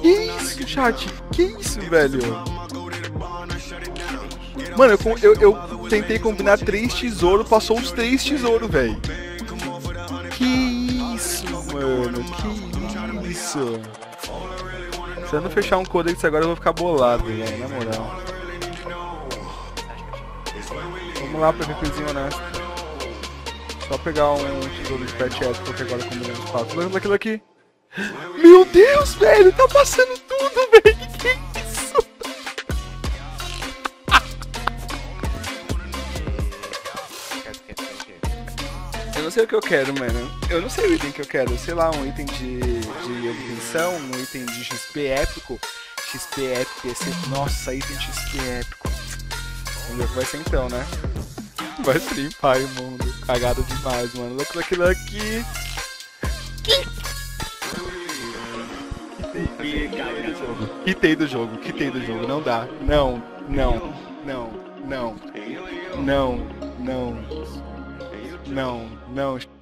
Que isso, chat? Que isso, velho? Mano, eu tentei combinar 3 tesouros, passou os 3 tesouros, velho. Que isso, mano? Que isso? Se eu não fechar um codex agora, eu vou ficar bolado, velho, na moral. Vamos lá pra ver coisinha, né? Só pegar um tesouro de pet épico, porque agora combinamos 4. Olha aquilo aqui. Meu Deus, velho, tá passando tudo, velho, que é isso? Eu não sei o que eu quero, mano, eu não sei o item que eu quero, sei lá, um item de obtenção, um item de XP épico, nossa, item de XP épico, vamos ver o que vai ser então, né? Vai trimpar o mundo, cagado demais, mano, olha aquilo aqui. Quitei do jogo, não dá. Não.